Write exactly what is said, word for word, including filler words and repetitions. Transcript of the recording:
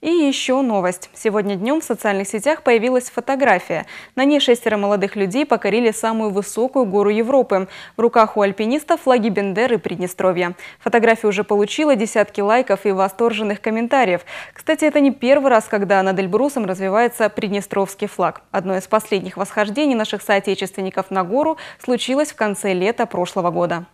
И еще новость. Сегодня днем в социальных сетях появилась фотография. На ней шестеро молодых людей покорили самую высокую гору Европы. В руках у альпинистов флаги Бендер и Приднестровья. Фотография уже получила десятки лайков и восторженных комментариев. Кстати, это не первый раз, когда над Эльбрусом развивается приднестровский флаг. Одно из последних восхождений наших соотечественников на гору случилось в конце лета прошлого года.